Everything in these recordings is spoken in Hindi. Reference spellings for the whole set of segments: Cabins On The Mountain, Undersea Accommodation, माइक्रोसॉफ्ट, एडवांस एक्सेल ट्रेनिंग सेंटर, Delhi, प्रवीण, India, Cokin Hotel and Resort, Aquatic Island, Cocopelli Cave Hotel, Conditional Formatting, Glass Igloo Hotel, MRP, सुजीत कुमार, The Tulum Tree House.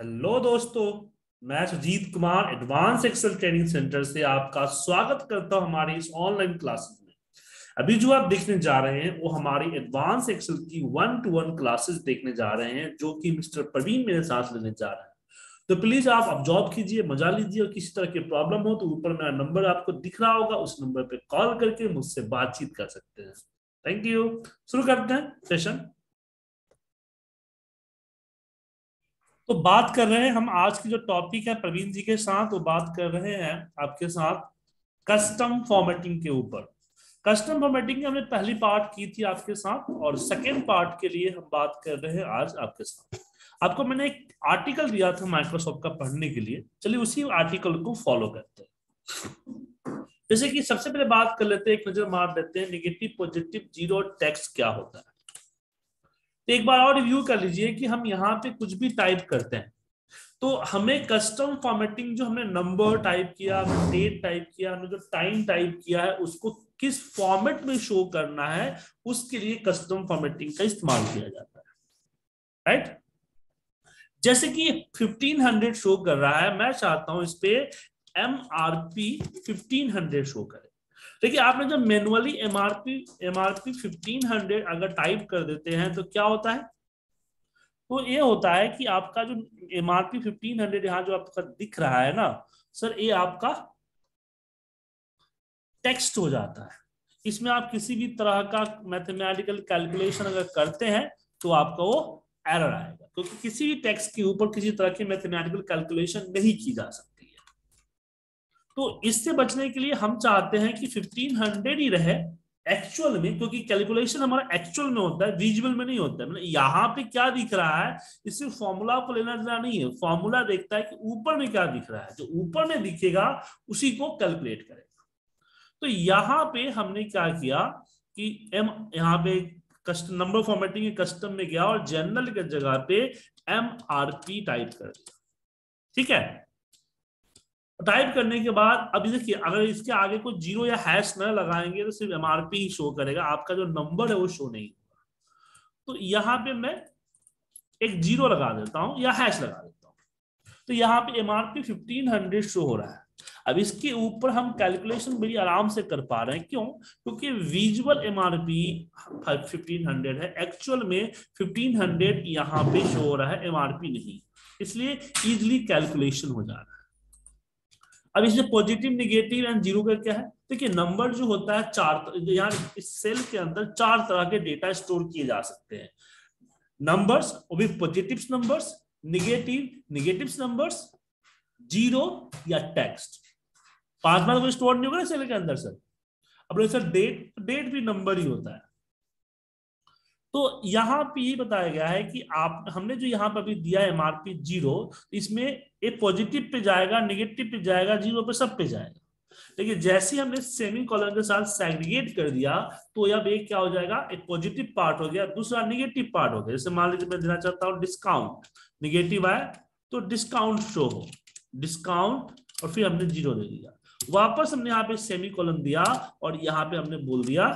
हेलो दोस्तों, मैं सुजीत कुमार एडवांस एक्सेल ट्रेनिंग सेंटर से आपका स्वागत करता हूं हमारी इस ऑनलाइन क्लासेस में। अभी जो आप देखने जा रहे हैं वो हमारी एडवांस एक्सेल की 1-to-1 क्लासेस देखने जा रहे हैं, जो कि मिस्टर प्रवीण मेरे साथ लेने जा रहे हैं। तो प्लीज आप ऑब्जॉर्व कीजिए, मजा लीजिए और किसी तरह की प्रॉब्लम हो तो ऊपर मेरा नंबर आपको दिख रहा होगा, उस नंबर पे कॉल करके मुझसे बातचीत कर सकते हैं। Thank you. शुरू करते हैं सेशन। तो बात कर रहे हैं हम आज की जो टॉपिक है प्रवीण जी के साथ, वो बात कर रहे हैं आपके साथ कस्टम फॉर्मेटिंग के ऊपर। कस्टम फॉर्मेटिंग की हमने पहली पार्ट की थी आपके साथ और सेकेंड पार्ट के लिए हम बात कर रहे हैं आज आपके साथ। आपको मैंने एक आर्टिकल दिया था माइक्रोसॉफ्ट का पढ़ने के लिए, चलिए उसी आर्टिकल को फॉलो करते हैं। जैसे कि सबसे पहले बात कर लेते हैं, एक नजर मार लेते हैं नेगेटिव पॉजिटिव जीरो टैक्स क्या होता है। तो एक बार और रिव्यू कर लीजिए कि हम यहाँ पे कुछ भी टाइप करते हैं तो हमें कस्टम फॉर्मेटिंग, जो हमने नंबर टाइप किया, हमने डेट टाइप किया, हमने जो टाइम टाइप किया है, उसको किस फॉर्मेट में शो करना है उसके लिए कस्टम फॉर्मेटिंग का इस्तेमाल किया जाता है, राइट। जैसे कि 1500 शो कर रहा है, मैं चाहता हूं इस पे MRP 1500 शो करे। देखिए आपने जब मैनुअली MRP 1500 अगर टाइप कर देते हैं तो क्या होता है, तो ये होता है कि आपका जो MRP 1500 यहाँ जो आपका दिख रहा है ना सर, ये आपका टेक्स्ट हो जाता है। इसमें आप किसी भी तरह का मैथमेटिकल कैलकुलेशन अगर करते हैं तो आपका वो एरर आएगा, क्योंकि किसी भी टेक्स्ट के ऊपर किसी तरह की मैथमेटिकल कैलकुलेशन नहीं की जा सकती है। तो इससे बचने के लिए हम चाहते हैं कि 1500 ही रहे एक्चुअल में, क्योंकि कैलकुलेशन हमारा एक्चुअल में होता है, विजुअल में नहीं होता है। यहाँ पे क्या दिख रहा है, इससे फॉर्मूला को लेना देना नहीं है, फॉर्मूला देखता है कि ऊपर में क्या दिख रहा है, जो ऊपर में दिखेगा उसी को कैलकुलेट करेगा। तो यहाँ पे हमने क्या किया कि यहाँ पे कस्टम नंबर फॉर्मेटिंग कस्टम में गया और जनरल की जगह पे MRP टाइप कर दिया, ठीक है। टाइप करने के बाद अब देखिए, अगर इसके आगे कोई जीरो या हैश ना लगाएंगे तो सिर्फ MRP ही शो करेगा, आपका जो नंबर है वो शो नहीं होगा। तो यहाँ पे मैं एक जीरो लगा देता हूं या हैश लगा देता हूं, तो यहाँ पे MRP 1500 शो हो रहा है। अब इसके ऊपर हम कैलकुलेशन बड़ी आराम से कर पा रहे हैं, क्यों, क्योंकि विजुअल MRP 1500 है, एक्चुअल में 1500 यहाँ पे शो हो रहा है, MRP नहीं, इसलिए इजिली कैलकुलेशन हो जा रहा है। अब इसमें पॉजिटिव निगेटिव एंड जीरो का क्या है, देखिए नंबर जो होता है चार, यहाँ इस सेल के अंदर चार तरह के डेटा स्टोर किए जा सकते हैं, नंबर्स वो भी positive numbers, negative numbers, zero या टेक्स्ट। पांच बार कोई स्टोर नहीं होगा ना सेल के अंदर सर। अब सर डेट भी नंबर ही होता है। तो यहाँ पे ये बताया गया है कि आप हमने जो यहाँ पर अभी दिया है MRP 0, इसमें एक पॉजिटिव पे जाएगा, नेगेटिव पे जाएगा, जीरो पे, सब पे जाएगा। लेकिन जैसे हमने सेमी कॉलम के साथ सेग्रीगेट कर दिया तो अब एक क्या हो जाएगा, एक पॉजिटिव पार्ट हो गया, दूसरा निगेटिव पार्ट हो गया। जैसे मान लीजिए मैं देना चाहता हूँ डिस्काउंट, निगेटिव आया तो डिस्काउंट शो हो, डिस्काउंट, और फिर हमने जीरो दे दिया। वापस हमने यहाँ पे सेमी कॉलम दिया और यहाँ पे हमने बोल दिया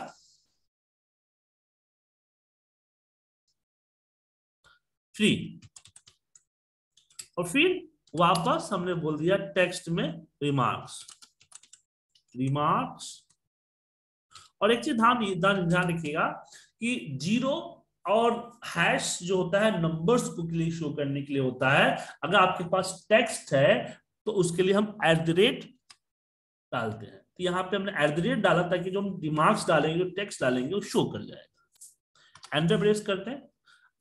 फ्री, और फिर वापस हमने बोल दिया टेक्स्ट में रिमार्क्स। और एक चीज ध्यान रखिएगा कि जीरो और हैश जो होता है नंबर्स को के लिए शो करने के लिए होता है, अगर आपके पास टेक्स्ट है तो उसके लिए हम @ डालते हैं। तो यहाँ पे हमने @ डाला ताकि जो हम रिमार्क्स डालेंगे, जो टेक्स्ट डालेंगे वो शो कर जाएगा। एंटर प्रेस करते हैं।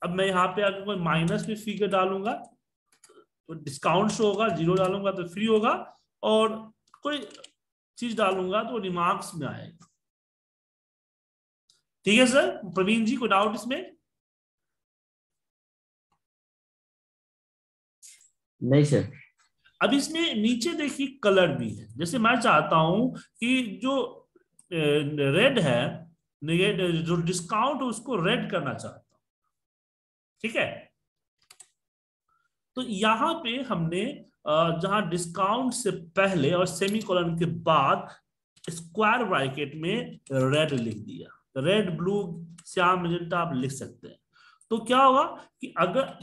अब मैं यहाँ पे अगर कोई माइनस में फिगर डालूंगा तो डिस्काउंट शो होगा, जीरो डालूंगा तो फ्री होगा, और कोई चीज डालूंगा तो रिमार्क्स में आएगा। ठीक है सर, प्रवीण जी को डाउट इसमें नहीं सर। अब इसमें नीचे देखिए कलर भी है, जैसे मैं चाहता हूं कि जो रेड है, जो डिस्काउंट उसको रेड करना चाहता हूं, ठीक है। तो यहां पे हमने जहां डिस्काउंट से पहले और सेमी कॉलन के बाद स्क्वायर ब्रैकेट में रेड लिख दिया, रेड ब्लू श्याम आप लिख सकते हैं। तो क्या होगा कि अगर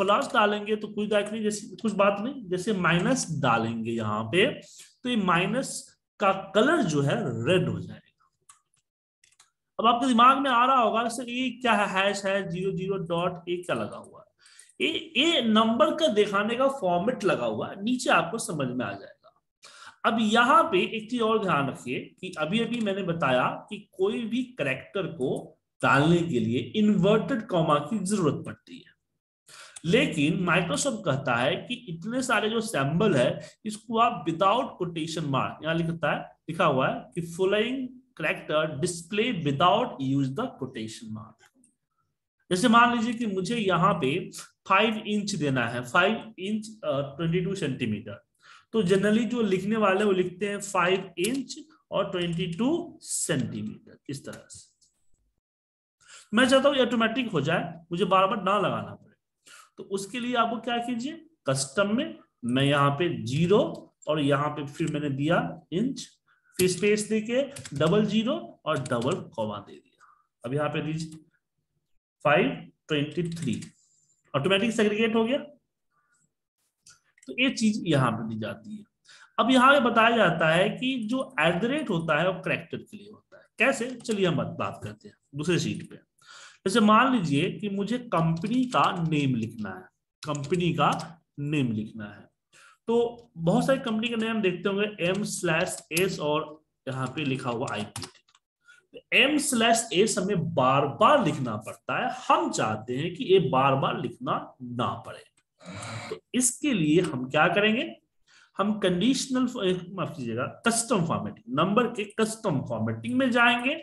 प्लस डालेंगे तो कोई बात नहीं, जैसे कुछ बात नहीं, जैसे माइनस डालेंगे यहाँ पे तो ये माइनस का कलर जो है रेड हो जाएगा। अब आपके दिमाग में आ रहा होगा सर ये क्या है, हैश है 00.a क्या लगा हुआ है, ये नंबर का दिखाने का फॉर्मेट लगा हुआ है, नीचे आपको समझ में आ जाएगा। अब यहाँ पे एक चीज और ध्यान रखिए कि अभी अभी मैंने बताया कि कोई भी कैरेक्टर को डालने के लिए इन्वर्टेड कॉमा की जरूरत पड़ती है, लेकिन माइक्रोसॉफ्ट कहता है कि इतने सारे जो सैंबल है इसको आप विदाउट कोटेशन मार्क, यहाँ लिखता है लिखा हुआ है कि following character display without use the quotation mark. जैसे मान लीजिए कि मुझे यहाँ पे 5 इंच देना है, 5 इंच 22 सेंटीमीटर, तो जनरली जो लिखने वाले वो लिखते हैं 5 इंच और 22 सेंटीमीटर इस तरह से। मैं चाहता हूं ऑटोमेटिक हो जाए, मुझे बार बार ना लगाना पड़े, तो उसके लिए आपको क्या कीजिए, कस्टम में मैं यहाँ पे 0 और यहाँ पे फिर मैंने दिया इंच, फिर स्पेस देके डबल 0 और डबल कॉमा दे दिया। अब यहाँ पे दीजिए 523, ऑटोमेटिक सेग्रीगेट हो गया। तो ये चीज यहाँ पे दी जाती है। अब यहाँ पे बताया जाता है कि जो @ होता है वो कैरेक्टर के लिए होता है, कैसे चलिए हम बात करते हैं दूसरे शीट पे। जैसे मान लीजिए कि मुझे कंपनी का नेम लिखना है, कंपनी का नेम लिखना है तो बहुत सारी कंपनी का नेम देखते होंगे M/S और यहाँ पे लिखा हुआ IP। M/S हमें बार बार लिखना पड़ता है, हम चाहते हैं कि ये बार बार लिखना ना पड़े, तो इसके लिए हम क्या करेंगे, हम कस्टम फॉर्मेटिंग, नंबर के कस्टम फॉर्मेटिंग में जाएंगे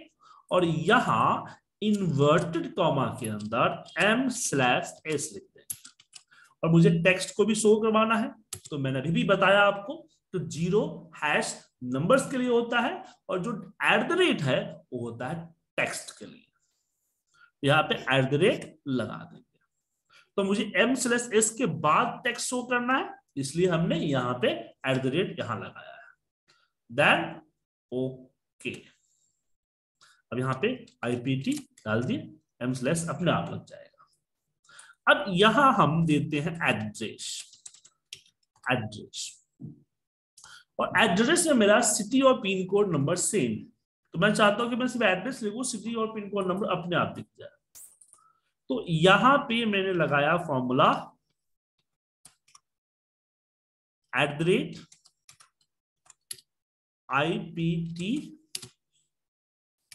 और यहाँ इन्वर्टेड कॉमा के अंदर M/S लिखते हैं। और मुझे टेक्स्ट को भी शो करवाना है तो मैंने अभी भी बताया आपको, तो 0# नंबर्स के लिए होता है और जो @ है वो होता है टेक्स्ट के लिए। यहाँ पे @ लगा देंगे तो मुझे M/S के बाद टेक्स्ट शो करना है, इसलिए हमने यहाँ पे @ यहाँ लगाया है। देन ओके, अब यहाँ पे IPT डाल दिए, M/S अपने आप लग जाएगा। अब यहाँ हम देते हैं एड्रेस और एड्रेस में मेरा सिटी और पिन कोड नंबर सेम है, तो मैं चाहता हूँ कि मैं सिर्फ एड्रेस लिखूँ, सिटी और पिन कोड नंबर अपने आप दिख जाए। तो यहां पे मैंने लगाया फॉर्मूला @IPT,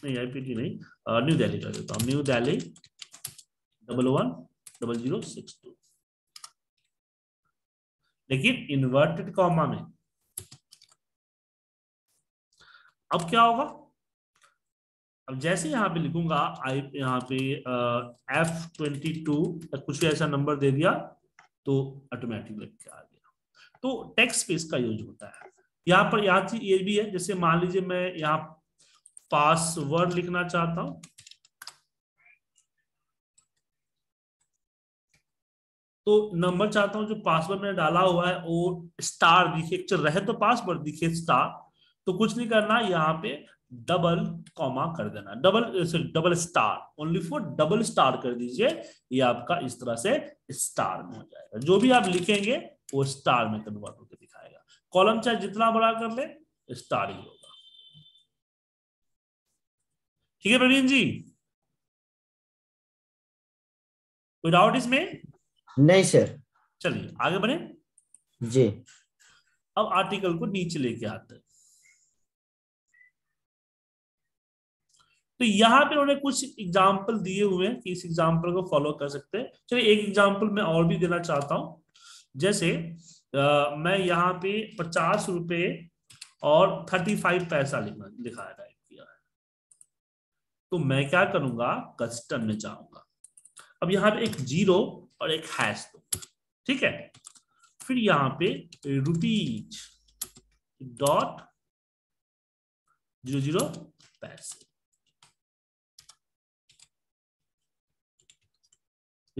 नहीं IPT नहीं, न्यू दिल्ली कर देता हूं, न्यू दिल्ली 110062, लेकिन इन्वर्टेड कॉमा में। अब क्या होगा, अब जैसे यहाँ पे लिखूंगा यहाँ पे F22 कुछ ऐसा नंबर दे दिया तो ऑटोमेटिक लग के आ गया। तो टेक्स्ट पे इसका यूज होता है। यहाँ पर यहाँ चीज ये भी है, जैसे मान लीजिए मैं यहाँ पासवर्ड लिखना चाहता हूं, तो नंबर चाहता हूं जो पासवर्ड मैंने डाला हुआ है वो स्टार दिखे, चल रहे तो पासवर्ड दिखे स्टार, तो कुछ नहीं करना, यहाँ पे डबल कॉमा कर देना, double star, only for double star कर दीजिए, ये आपका इस तरह से स्टार में हो जाएगा। जो भी आप लिखेंगे वो स्टार में कन्वर्ट होकर दिखाएगा, कॉलम चाहे जितना बड़ा कर ले स्टार ही होगा। ठीक है प्रवीण जी, कोई डाउट इसमें नहीं सर? चलिए आगे बढ़े जी। अब आर्टिकल को नीचे लेके आते हैं तो यहाँ पे उन्होंने कुछ एग्जाम्पल दिए हुए हैं कि इस एग्जाम्पल को फॉलो कर सकते हैं। चलिए एक एग्जाम्पल मैं और भी देना चाहता हूं, जैसे मैं यहाँ पे 50 रुपये और 35 पैसा लिखा है, टाइप किया है, तो मैं क्या करूंगा, कस्टम में जाऊंगा। अब यहाँ पे एक 0 और एक# दूंगा, ठीक है, फिर यहाँ पे ₹.00 पैसे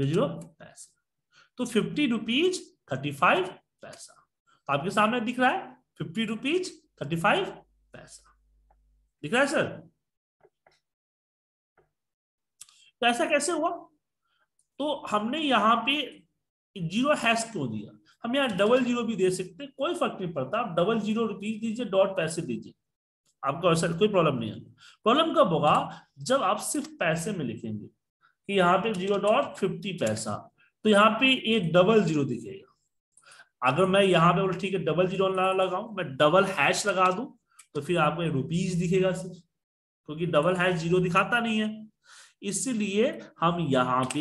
00 पैसे, तो ₹50.35 आपके सामने दिख रहा है, ₹50.35 दिख रहा है सर। तो ऐसा कैसे हुआ, तो हमने यहाँ पे जीरो हैश क्यों दिया, हम यहाँ डबल जीरो भी दे सकते हैं, कोई फर्क नहीं पड़ता। आप डबल जीरो रुपीज दीजिए, डॉट पैसे दीजिए, आपका वैसा कोई प्रॉब्लम नहीं है। प्रॉब्लम कब होगा, जब आप सिर्फ पैसे में लिखेंगे कि यहाँ पे 0.50 पैसा, तो यहाँ पे ये डबल जीरो दिखेगा। अगर मैं यहाँ पे ठीक है डबल जीरो ना लगाऊं, मैं डबल हैश लगा दूं, तो फिर आपको रुपीज दिखेगा सिर्फ, क्योंकि डबल हैश जीरो दिखाता नहीं है। इसीलिए हम यहाँ पे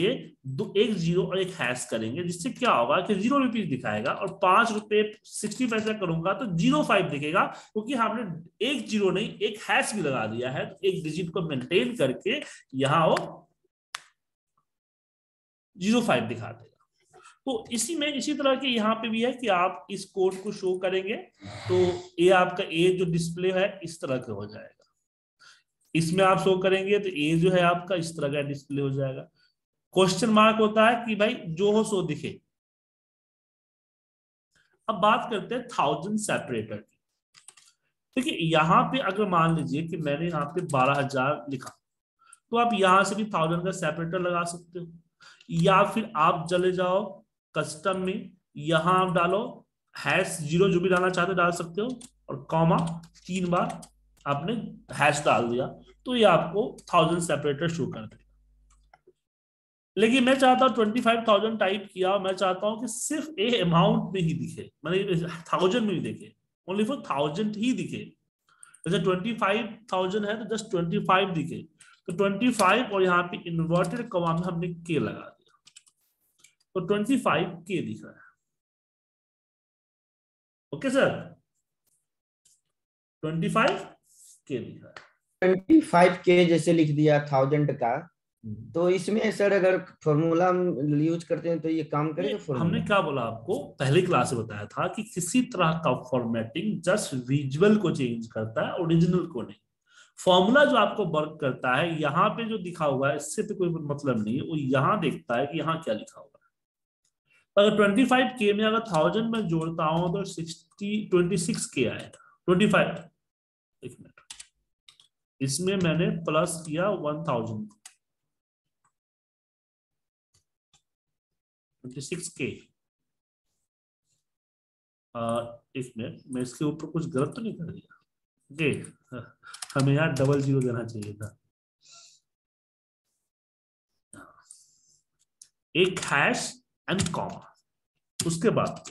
एक जीरो और एक हैश करेंगे, जिससे क्या होगा कि 0 रुपीज दिखाएगा, और 5 रुपए 60 पैसा करूंगा तो 0.5 दिखेगा, क्योंकि हमने एक जीरो नहीं एक हैश भी लगा दिया है। तो एक डिजिट को मेंटेन करके यहाँ वो 0.5 दिखा देगा। तो इसी में इसी तरह के यहाँ पे भी है कि आप इस कोड को शो करेंगे तो ये आपका ए जो डिस्प्ले है इस तरह का हो जाएगा, इसमें आप शो करेंगे तो ए जो है आपका इस तरह का डिस्प्ले हो जाएगा। क्वेश्चन मार्क होता है कि भाई जो हो सो दिखे। अब बात करते हैं 1000 सेपरेटर की। देखिए यहाँ पे अगर मान लीजिए कि मैंने यहाँ पे 12000 लिखा, तो आप यहाँ से भी 1000 का सेपरेटर लगा सकते हो, या फिर आप चले जाओ कस्टम में, यहाँ आप डालो हैश जीरो जो भी डालना चाहते हो डाल सकते हो, और कॉमा 3 बार आपने हैश डाल दिया, तो ये आपको 1000 सेपरेटर शो कर देगा। लेकिन मैं चाहता हूँ 25000 टाइप किया, मैं चाहता हूँ कि सिर्फ ए अमाउंट में ही दिखे, मतलब 1000 में ही दिखे, ओनली फॉर 1000 ही दिखे। जैसे 25000 है तो जस्ट 25 दिखे, तो 25 और यहाँ पे इन्वर्टेड कॉमा में हमने के लगा दिया, तो 25K दिख रहा है। ओके सर, 25K लिखा, 25K जैसे लिख दिया 1000 का, तो इसमें सर अगर फॉर्मूला यूज करते हैं तो ये काम करेगा। हमने क्या बोला आपको पहली क्लास में बताया था कि किसी तरह का फॉर्मेटिंग जस्ट विजुअल को चेंज करता है, ओरिजिनल को नहीं। फॉर्मूला जो आपको वर्क करता है, यहाँ पे जो लिखा हुआ है इससे तो कोई मतलब नहीं है, वो यहाँ देखता है कि यहाँ क्या लिखा हुआ है। अगर 25K में अगर 1000 में जोड़ता हूँ तो 26K आएगा। 25 एक मिनट, इसमें मैंने प्लस किया 1000 26K। एक मिनट, मैं इसके ऊपर कुछ गलत तो नहीं कर दिया? हमें यहाँ डबल जीरो देना चाहिए था। एक हैश एंड कॉमा उसके बाद,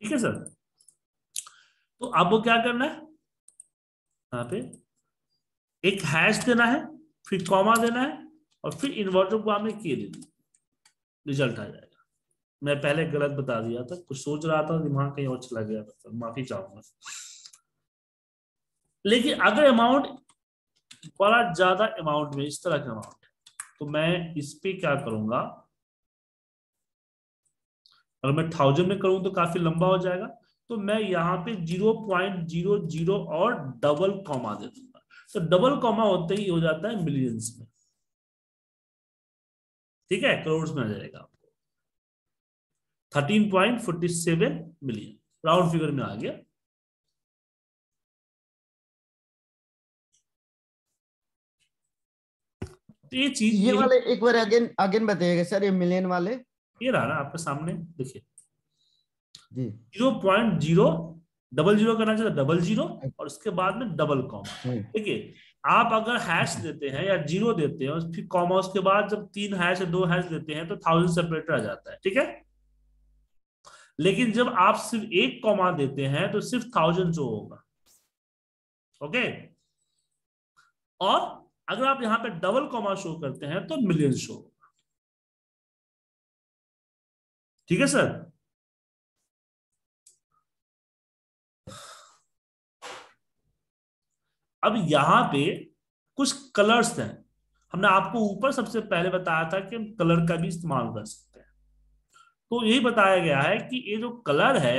ठीक है सर। तो आपको क्या करना है, यहाँ पे एक हैश देना है, फिर कॉमा देना है, और फिर इन्वर्टेड कॉमा में के दे दी, रिजल्ट आ जाएगा। मैं पहले गलत बता दिया था, कुछ सोच रहा था दिमाग कहीं और चला गया था, माफी चाहूंगा। लेकिन अगर अमाउंट बड़ा ज्यादा अमाउंट में इस तरह का अमाउंट है, तो मैं इस पे क्या करूंगा, अगर मैं 1000 में करूं तो काफी लंबा हो जाएगा, तो मैं यहाँ पे 0.00 और डबल कॉमा दे दूंगा, तो डबल कॉमा होते ही हो जाता है मिलियंस में, ठीक है, करोड़ में आ जाएगा आपको 13.47 मिलियन, राउंड फिगर में आ गया। तो ये चीज ये वाले एक बार अगेन बताइएगा सर, ये मिलियन वाले ये रहा ना आपके सामने, देखिए 0.0 डबल जीरो करना चाहिए, डबल जीरो और उसके बाद में डबल कॉमा। देखिए आप अगर हैश देते हैं या जीरो देते हैं फिर कॉमा, उसके बाद जब 3 हैश या 2 हैश देते हैं तो 1000 सेपरेटर आ जाता है, ठीक है। लेकिन जब आप सिर्फ एक कॉमा देते हैं तो सिर्फ 1000 जो होगा, ओके। और अगर आप यहाँ पे डबल कॉमा शो करते हैं तो मिलियन शो होगा, ठीक है सर। अब यहाँ पे कुछ कलर्स हैं, हमने आपको ऊपर सबसे पहले बताया था कि हम कलर का भी इस्तेमाल कर सकते हैं, तो यही बताया गया है कि ये जो कलर है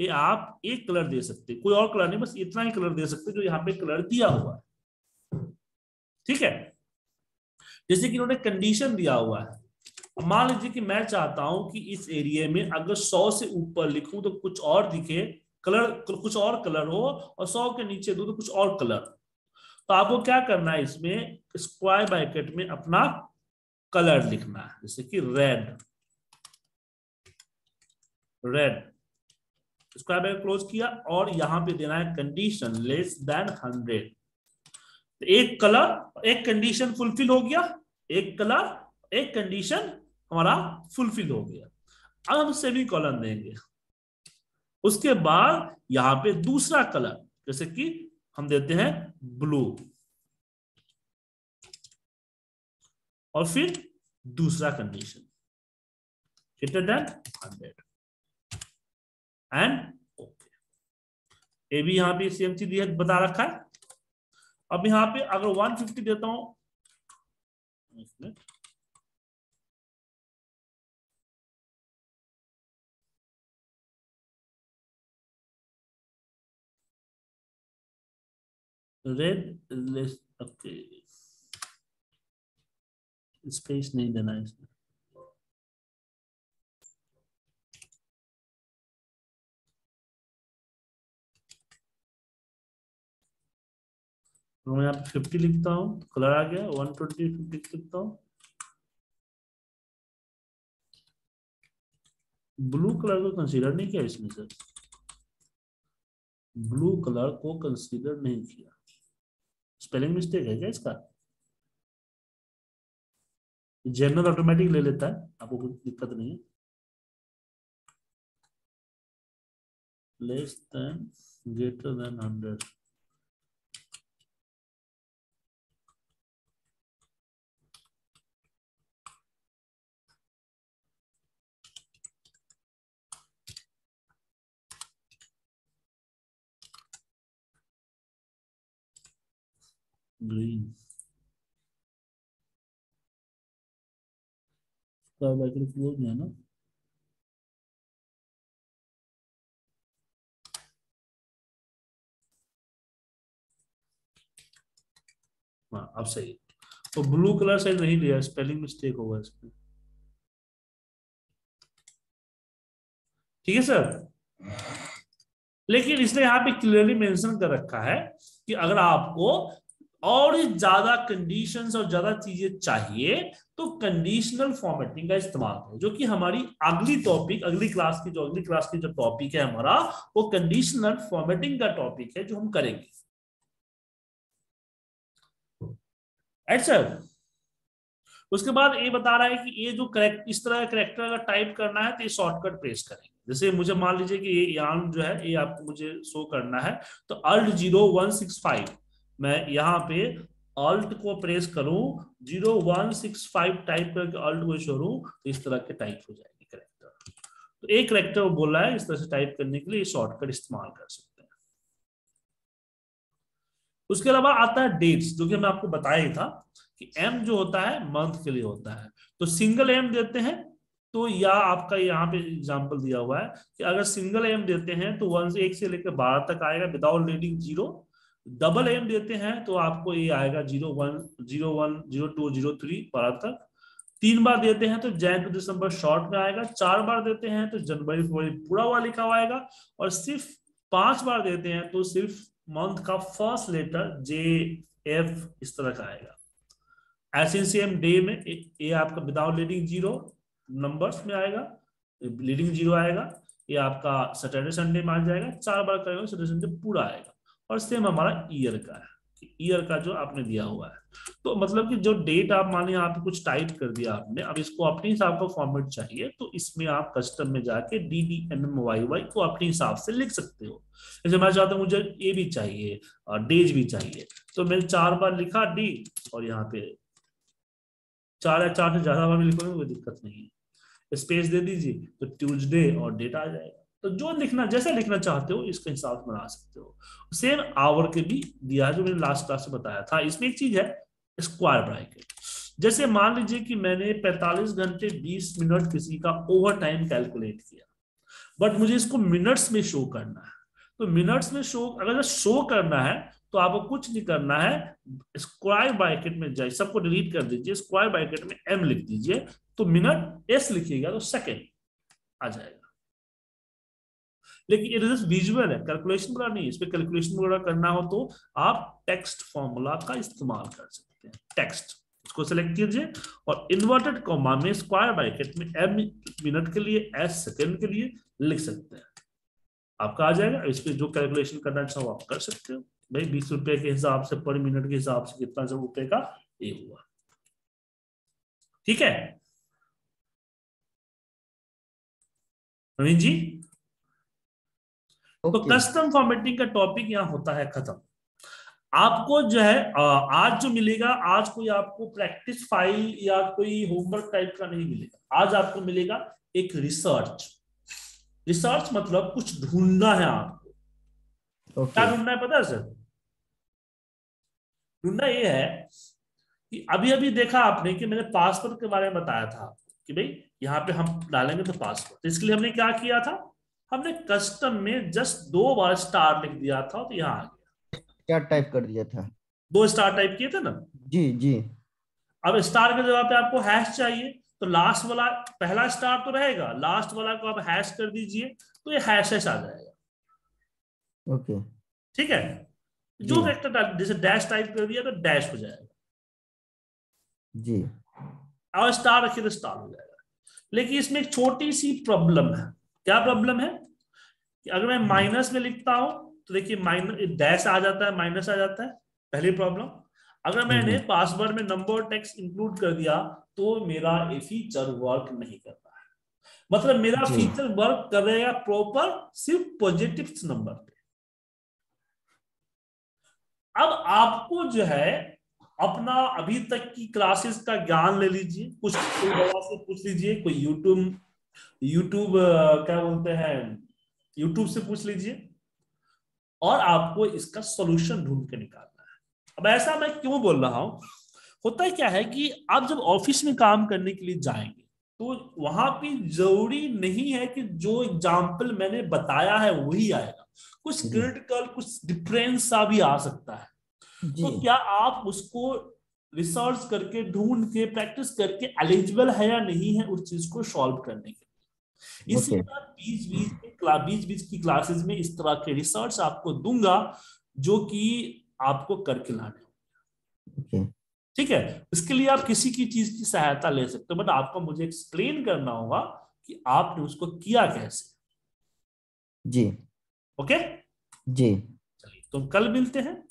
ये आप एक कलर दे सकते हैं, कोई और कलर नहीं, बस इतना ही कलर दे सकते हैं जो यहाँ पे कलर दिया हुआ है, ठीक है। जैसे कि इन्होंने कंडीशन दिया हुआ है, मान लीजिए कि मैं चाहता हूं कि इस एरिया में अगर 100 से ऊपर लिखूं तो कुछ और दिखे कलर, कुछ और कलर हो, और 100 के नीचे दो तो कुछ और कलर। तो आपको क्या करना है, इसमें स्क्वायर ब्रैकेट में अपना कलर लिखना, जैसे कि रेड, रेड इसको आपने क्लोज किया और यहां पे देना है कंडीशन लेस देन 100। तो एक कलर एक कंडीशन फुलफिल हो गया, एक कलर एक कंडीशन हमारा फुलफिल हो गया। अब हम सेमी कॉलन देंगे, उसके बाद यहां पे दूसरा कलर जैसे कि हम देते हैं ब्लू और फिर दूसरा condition greater than 100 and okay. ये भी यहां पे सेम चीज बता रखा है। अब यहां पे अगर 150 देता हूं, इसमें रेड लेस स्पेस नहीं देना है इसमें, मैं यहाँ 50 लिखता हूँ, कलर आ गया 120 लिखता हूँ, ब्लू कलर को कंसीडर नहीं किया इसमें सर, ब्लू कलर को कंसीडर नहीं किया, स्पेलिंग मिस्टेक है क्या इसका? जनरल ऑटोमेटिक ले लेता है, आपको कोई दिक्कत नहीं है। Less than greater than 100 green है ना, हाँ अब सही। तो ब्लू कलर सही नहीं लिया, स्पेलिंग मिस्टेक होगा इसमें। ठीक है सर, लेकिन इसने यहाँ पे क्लियरली मेंशन कर रखा है कि अगर आपको और ज्यादा कंडीशंस और ज्यादा चीजें चाहिए तो कंडीशनल फॉर्मेटिंग का इस्तेमाल करो, जो कि हमारी अगली टॉपिक अगली क्लास की जो टॉपिक है हमारा वो कंडीशनल फॉर्मेटिंग का टॉपिक है जो हम करेंगे। अच्छा, उसके बाद ये बता रहा है कि ये जो करेक्ट इस तरह करेक्टर अगर टाइप करना है तो ये शॉर्टकट प्रेस करेंगे। जैसे मुझे मान लीजिए कि ये यान जो है ये आपको मुझे शो करना है, तो अल्ट 0165 मैं यहाँ पे अल्ट को प्रेस करूं, 0165 टाइप करके अल्ट को छोड़ू तो इस तरह के टाइप हो जाएगी करेक्टर। तो एक करेक्टर बोला है इस तरह से टाइप करने के लिए शॉर्टकट इस्तेमाल कर सकते हैं। उसके अलावा आता है डेट्स, जो कि मैं आपको बताया था कि एम जो होता है मंथ के लिए होता है, तो सिंगल एम देते हैं तो, या आपका यहाँ पे एग्जाम्पल दिया हुआ है कि अगर सिंगल एम देते हैं तो 1 से 1 से लेकर 12 तक आएगा विदाउट रीडिंग 0। डबल एम देते हैं तो आपको ये आएगा 01, 01, 02, 03, 12 तक। 3 बार देते हैं तो जनवरी टू दिसंबर शॉर्ट में आएगा, 4 बार देते हैं तो जनवरी फरवरी पूरा हुआ लिखा हुआ आएगा, और सिर्फ 5 बार देते हैं तो सिर्फ मंथ का फर्स्ट लेटर JF इस तरह का आएगा। ऐसे सेम डे में ये आपका विदाउट लीडिंग 0 नंबर्स में आएगा, लीडिंग 0 आएगा, ये आपका सैटरडे संडे में आ जाएगा, 4 बार करेंगे सैटरडे संडे पूरा आएगा। और सेम हमारा ईयर का है, ईयर का जो आपने दिया हुआ है, तो मतलब कि जो डेट आप माने यहाँ पे कुछ टाइप कर दिया आपने, अब इसको अपने हिसाब का फॉर्मेट चाहिए तो इसमें आप कस्टम में जाके DDMMYY को अपने हिसाब से लिख सकते हो। जैसे मैं चाहता हूँ मुझे ये भी चाहिए और डेज भी चाहिए, तो मैंने 4 बार लिखा डी और यहाँ पे 4 या 4 से ज्यादा बार लिखोगे कोई दिक्कत नहीं है, स्पेस दे दीजिए तो ट्यूजडे और डेट आ जाएगा। तो जो लिखना जैसा लिखना चाहते हो इसके हिसाब से बना सकते हो। सेम आवर के भी दिया है जो मैंने लास्ट क्लास में बताया था। इसमें एक चीज है स्क्वायर ब्रैकेट, जैसे मान लीजिए कि मैंने 45 घंटे 20 मिनट किसी का ओवर टाइम कैलकुलेट किया, बट मुझे इसको मिनट्स में शो करना है, तो मिनट्स में शो अगर शो करना है तो आपको कुछ नहीं करना है, स्क्वायर ब्रैकेट में जाइए, सबको डिलीट कर दीजिए, स्क्वायर ब्रैकेट में एम लिख दीजिए, तो मिनट एस लिखिएगा तो सेकेंड आ जाएगा। लेकिन ये रिजल्ट विजुअल है, कैलकुलेशन वाला नहीं, इस पे कैलकुलेशन वगैरह करना हो तो आप टेक्स्ट फॉर्मूला का इस्तेमाल कर सकते हैं, टेक्स्ट इसको सेलेक्ट कीजिए और इन्वर्टेड कॉमा में स्क्वायर ब्रैकेट में m मिनट के लिए s सेकंड के लिए लिख सकते हैं, आपका आ जाएगा। इस पे जो कैलकुलेशन करना चाहो आप कर सकते हो। भाई 20 रुपए के हिसाब से पर मिनट के हिसाब से कितना जो रुपए का ये हुआ, ठीक है प्रवीण जी। तो कस्टम फॉर्मेटिंग का टॉपिक यहाँ होता है खत्म। आपको जो है आज जो मिलेगा, आज कोई आपको प्रैक्टिस फाइल या कोई होमवर्क टाइप का नहीं मिलेगा। आज आपको मिलेगा एक रिसर्च। रिसर्च मतलब कुछ ढूंढना है आपको। क्या ढूंढना है पता है सर? ढूंढना ये है कि अभी अभी देखा आपने कि मैंने पासवर्ड के बारे में बताया था कि भाई यहाँ पे हम डालेंगे तो पासवर्ड। इसके लिए हमने क्या किया था, हमने कस्टम में जस्ट 2 बार स्टार लिख दिया था तो यहाँ आ गया। क्या टाइप कर दिया था? 2 स्टार टाइप किए थे ना जी। अब स्टार के जवाब पे आपको हैश चाहिए तो लास्ट वाला, पहला स्टार तो रहेगा, लास्ट वाला को आप हैश कर दीजिए तो ये हैश हैश आ जाएगा। ओके ठीक है। जो कैरेक्टर जैसे डैश टाइप कर दिया तो डैश हो जाएगा जी, और स्टार रखिए तो स्टार हो जाएगा। लेकिन इसमें एक छोटी सी प्रॉब्लम है। क्या प्रॉब्लम है कि अगर मैं माइनस में लिखता हूं तो देखिए माइनस डैश आ जाता है, माइनस आ जाता है, पहली प्रॉब्लम। अगर मैंने पासवर्ड में नंबर टेक्स्ट इंक्लूड कर दिया तो मेरा ये फीचर वर्क नहीं करता है। मतलब मेरा फीचर वर्क करेगा प्रॉपर सिर्फ पॉजिटिव नंबर पे। अब आपको जो है अपना अभी तक की क्लासेस का ज्ञान ले लीजिए, कुछ बड़ा से पूछ लीजिए, कोई यूट्यूब क्या बोलते हैं यूट्यूब से पूछ लीजिए और आपको इसका सॉल्यूशन ढूंढ के निकालना है। अब ऐसा मैं क्यों बोल रहा हूं, होता क्या है कि आप जब ऑफिस में काम करने के लिए जाएंगे तो वहां पे जरूरी नहीं है कि जो एग्जाम्पल मैंने बताया है वही आएगा, कुछ क्रिटिकल कुछ डिफरेंस सा भी आ सकता है। तो क्या आप उसको रिसर्च करके ढूंढ के प्रैक्टिस करके एलिजिबल है या नहीं है उस चीज को सॉल्व करने के लिए। इसी तरह बीच बीच की क्लासेस में इस तरह के रिसर्च आपको दूंगा जो कि आपको करके लाने होंगे। ठीक है, इसके लिए आप किसी की चीज की सहायता ले सकते हो, बट आपको मुझे एक्सप्लेन करना होगा कि आपने उसको किया कैसे। जी ओके जी, चलिए तो कल मिलते हैं।